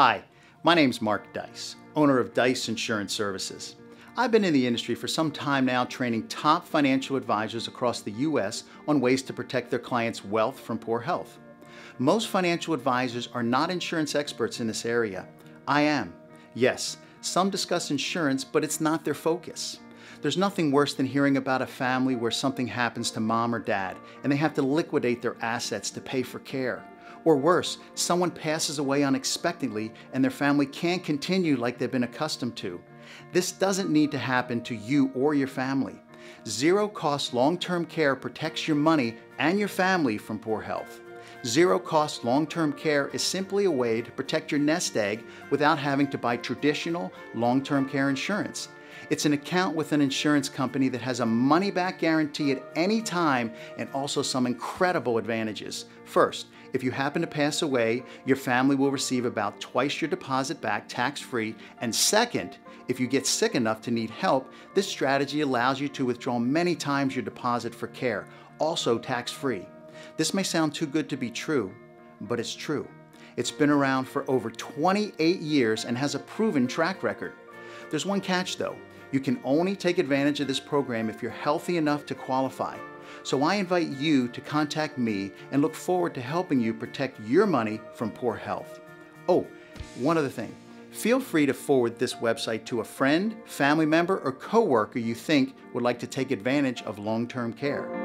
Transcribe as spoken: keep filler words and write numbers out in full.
Hi, my name's Mark Dice, owner of Dice Insurance Services. I've been in the industry for some time now, training top financial advisors across the U S on ways to protect their clients' wealth from poor health. Most financial advisors are not insurance experts in this area. I am. Yes, some discuss insurance, but it's not their focus. There's nothing worse than hearing about a family where something happens to mom or dad and they have to liquidate their assets to pay for care. Or worse, someone passes away unexpectedly and their family can't continue like they've been accustomed to. This doesn't need to happen to you or your family. Zero-cost long-term care protects your money and your family from poor health. Zero-cost long-term care is simply a way to protect your nest egg without having to buy traditional long-term care insurance. It's an account with an insurance company that has a money-back guarantee at any time and also some incredible advantages. First, if you happen to pass away, your family will receive about twice your deposit back tax-free. And second, if you get sick enough to need help, this strategy allows you to withdraw many times your deposit for care, also tax-free. This may sound too good to be true, but it's true. It's been around for over twenty-eight years and has a proven track record. There's one catch though. You can only take advantage of this program if you're healthy enough to qualify. So I invite you to contact me and look forward to helping you protect your money from poor health. Oh, one other thing. Feel free to forward this website to a friend, family member, or coworker you think would like to take advantage of long-term care.